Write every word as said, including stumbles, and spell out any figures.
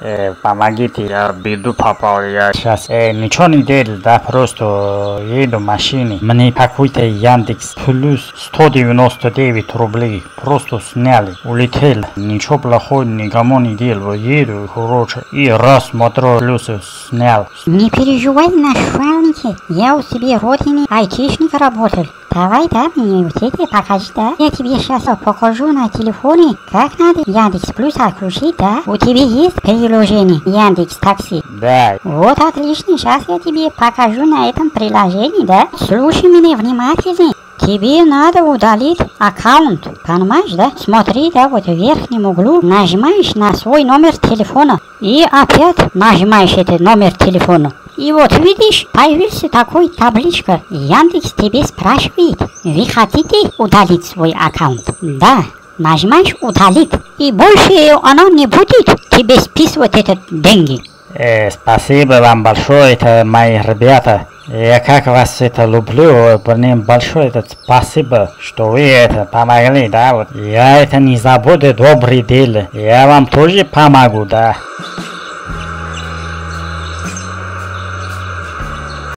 э, помогите, я беду попал, я сейчас э, ничего не делал, да, просто еду в машине, мне какой-то Яндекс Плюс сто девяносто девять рублей просто сняли, улетел, ничего плохого никому не делал, еду, короче, и раз смотрю, Плюс снял. Не переживай, начальники, я у себя родине айтишник работал. Давай, да, мне вот эти покажи, да? Я тебе сейчас покажу на телефоне, как надо Яндекс Плюс отключить, да? У тебя есть приложение Яндекс Такси? Да. Вот отлично, сейчас я тебе покажу на этом приложении, да? Слушай меня внимательно. Тебе надо удалить аккаунт, понимаешь, да? Смотри, да, вот в верхнем углу нажимаешь на свой номер телефона и опять нажимаешь этот номер телефона. И вот видишь, появился такой табличка. Яндекс тебе спрашивает, вы хотите удалить свой аккаунт? Да. Нажимаешь удалить. И больше она не будет тебе списывать эти деньги. Э, спасибо вам большое, это мои ребята. Я как вас это люблю, блин, большое это спасибо, что вы это помогли, да, вот. Я это не забуду, добрые дела. Я вам тоже помогу, да.